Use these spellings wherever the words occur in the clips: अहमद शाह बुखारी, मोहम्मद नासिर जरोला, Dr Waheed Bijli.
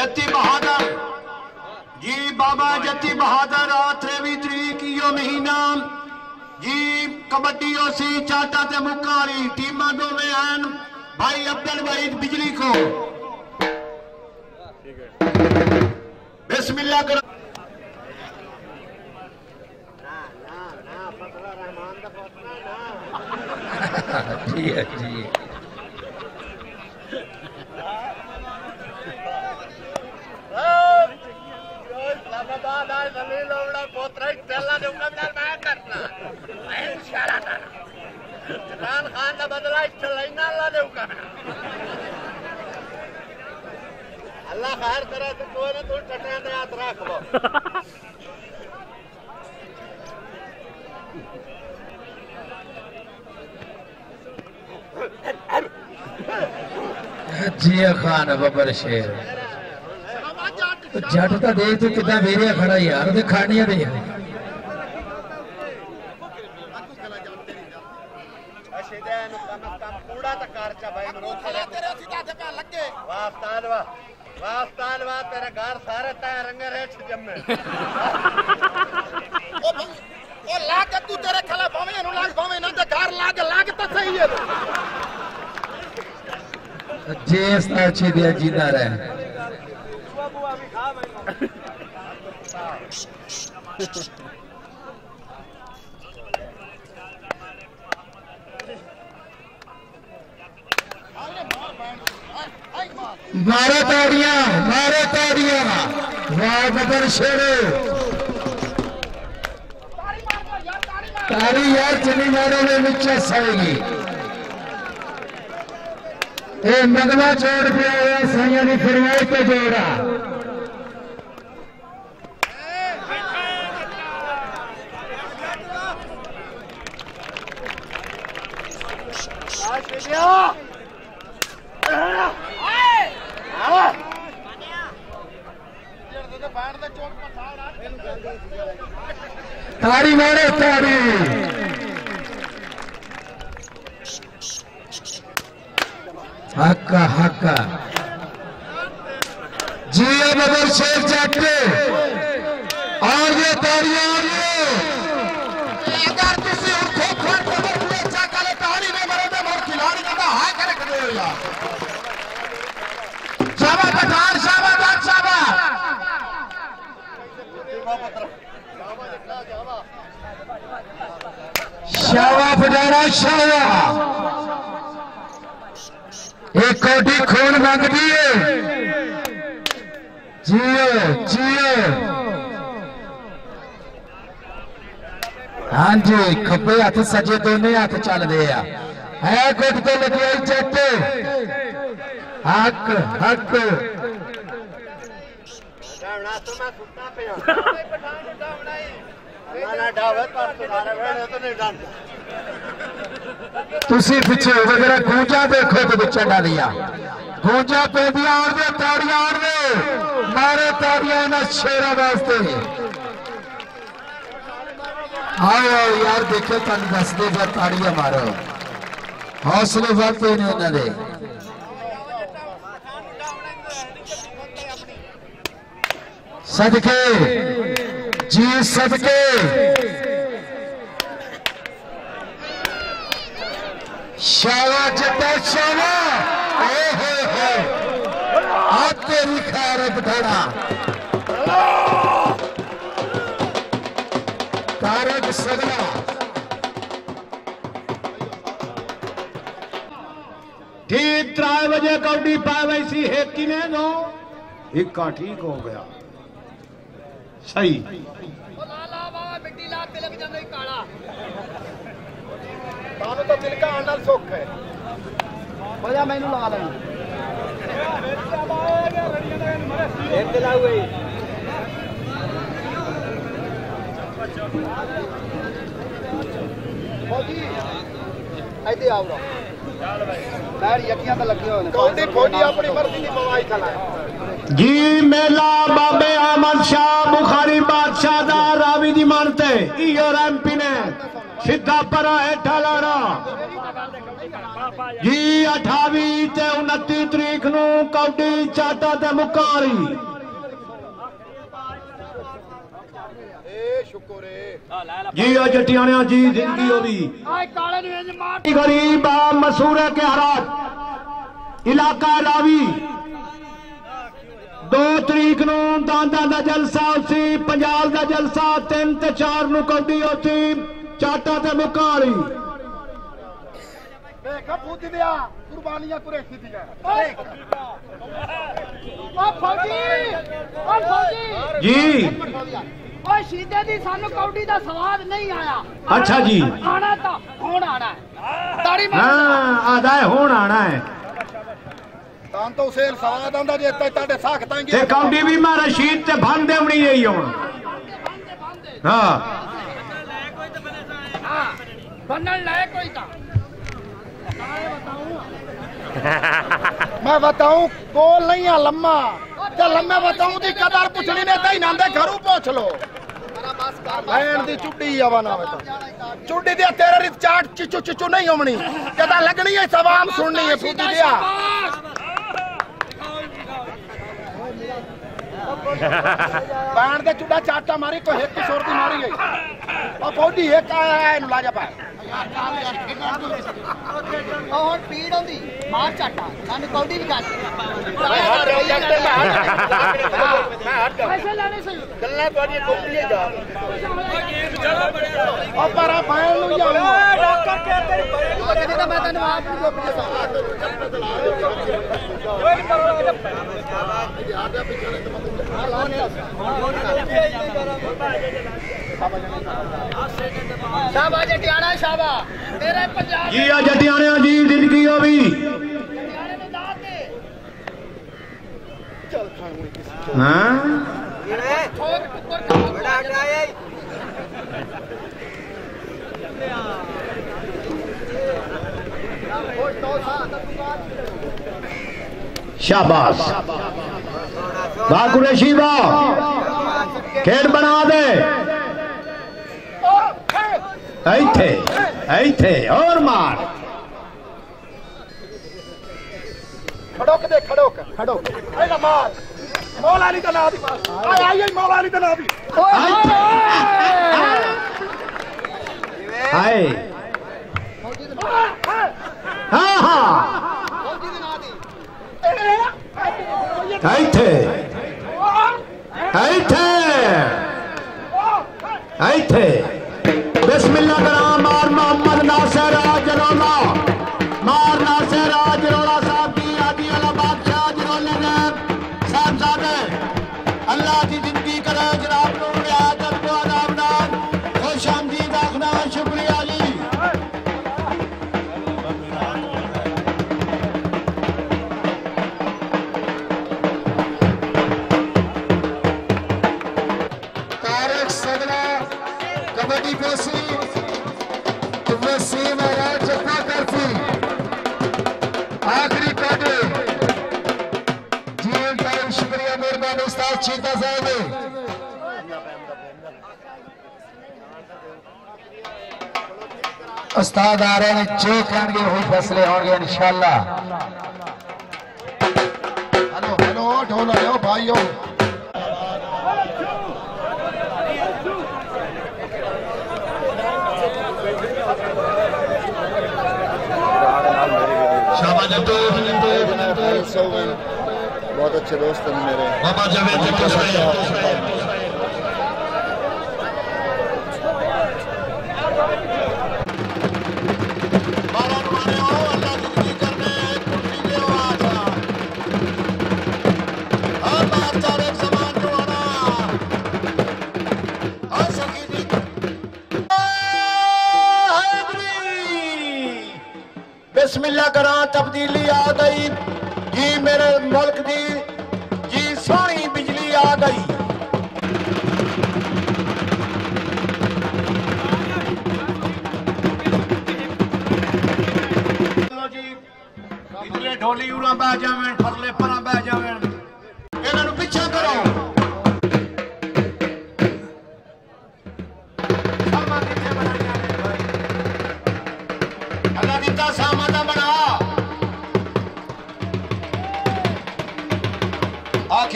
जत्ती बहादुर जी बाबा जत्ती बहादुर त्रेवी तरीक यो महीना जी कबड्डी ओसी चाटा ते मुकारी टीम दो में आन भाई अब्दुल वहीद बिजली को बिस्मिल्लाह करो ठीक है जी खान का बदला लेना अल्लाह खैर करे तू टटिया ने हाथ रखो जी खान बब्बर शेर जट तो देख तू कि वेरिया खड़ा यार खानिया दे अच्छे दिया जीता रहे मारो ताड़िया मारो ताड़िया वाह बदर शेरे तारी यार चली मारो में नीचे सड़ेगी ए मगला छोड़ पे आया साइया की फरमाइश पे जोड़ा तारी मारे तारी हक्का हक्का जी बदर शेर चाटे और ये तारियां अगर किसी तारी में मरे तो मोर खिलाड़ी का हाय करे शाबा पठान शाबा बात शाबा शाबा पठाना शाबा एक कोटी खून मांगती है जियो जियो हां जी खब्बे हाथ सजे दोने हाथ चल रहे है गुट तो लगे जट हक हक पिछे वगैरह गूंजा देखो तो पिछे डालिया गूंजा पे दिया ताड़िया मारे ताड़िया इन्होंने शेरा वास्ते आओ आओ यार देखो तुम दस दे ताड़िया मारो हौसले वास्ते ने इन्होंने सदके जी सदके शावा जता शावा आप तेरी खैर पठाना तारक सगला ठीक 3 बजे कौटी पावे सी है कि मैं नो इक्का ठीक हो गया सही तानू तो दिल का आनंद सुख है मजा मैनू ला ला जी मेला बाबे अहमद शाह बुखारी बादशाह दा रावी दी मानते इयो रामपी ने सीधा परा हेठा लाड़ा जी 28 ते 29 तरीक नू कौडी चाटा ते मुकारी जी आ जटियाणा जी जिंदगी होगी गरीब मसूरे के हराज इलाका रावी 2 तरीक नू दांदा दा जलसा उसी पंजाल दा जलसा 3 ते 4 नू कौडी उसी चाटा ते मुकारी जी शीदे दी सानू कौडी दा स्वाद नहीं आया। अच्छा जी आना तो हुण आना है आदा है हुण आना है तो उसे स्वाद आंदा जे ताडे साख तांगी ते कौडी भी मैं रशीद ते बन देवणी रही हुण हां बनन लाए कोई ता मैं बताऊं कोल नहीं है लम्मा लम्मे बताऊं दी कदर पुछली ने तई नांदे घरू पूछ लो भैन दी चुड्डी आवा ना चुड्डी दे तेरे रित चाट चिचू चिचू नहीं होनी कदा लगनी है सवाम सुननी है फूटी दिया भैन दे चुड्डा चाटा मारी कोई एक किशोर दी मारी गई और फौजी एक आया है लाजा पाए और पीड़ होंदी मार चाटा सन कौडी भी काट मैं हट पैसे लाने से गल्ला तोड़ी कौडी जा ओ पर फाइल नु जाओ डॉक्टर के तेरी कदे तो मैं तन्नू आप को कोई करो ये आधा पिछले तो मैं लाने शाबाश जटियाणा शाबाश जी आ जटियाणा जी जिंदगी होगी शाबाश बाकुरेशी बा खेल बना दे ऐथे और मार खड़ोक दे खड़ोक खड़ोक ऐला मार मौलानी दा नाम आए आए मौलानी दा नाम हाय हां हां ऐथे ऐथे ऐथे बिस्मिल्लाह करा मार मोहम्मद नासिर जरोला मार नासिर जरोला साहब की आदि अला बादशाह जरोले ने साहबजादे अल्लाह की जिंदगी करे जनाब को याद रखो आरामदार खुश आमदीद आखना शुक्रिया जी तारिक सदरा कबड्डी पेशी आखिरी काटे जीवन का शुक्रिया मेहरबान उस्ताद चीता साहब उस्ताद आ रहे हैं जो कहेंगे वही फैसले होंगे इंशाल्लाह। हेलो हेलो ढोल आयो भाइयों बहुत अच्छे दोस्त हैं मेरे बाबा जावेद जी बिस्मिल्लाह करा तब्दीली आ गई जी मेरे मुल्क दी जी सोहनी बिजली आ गई इधरे ढोली उड़ा बह जावे फरले पर बह जावे इन्होंने पीछा करो अल्लाह दिता सामा दा बना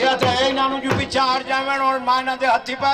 इजाजत है इन्हों पिछा हट जावन और मायना के हथी पा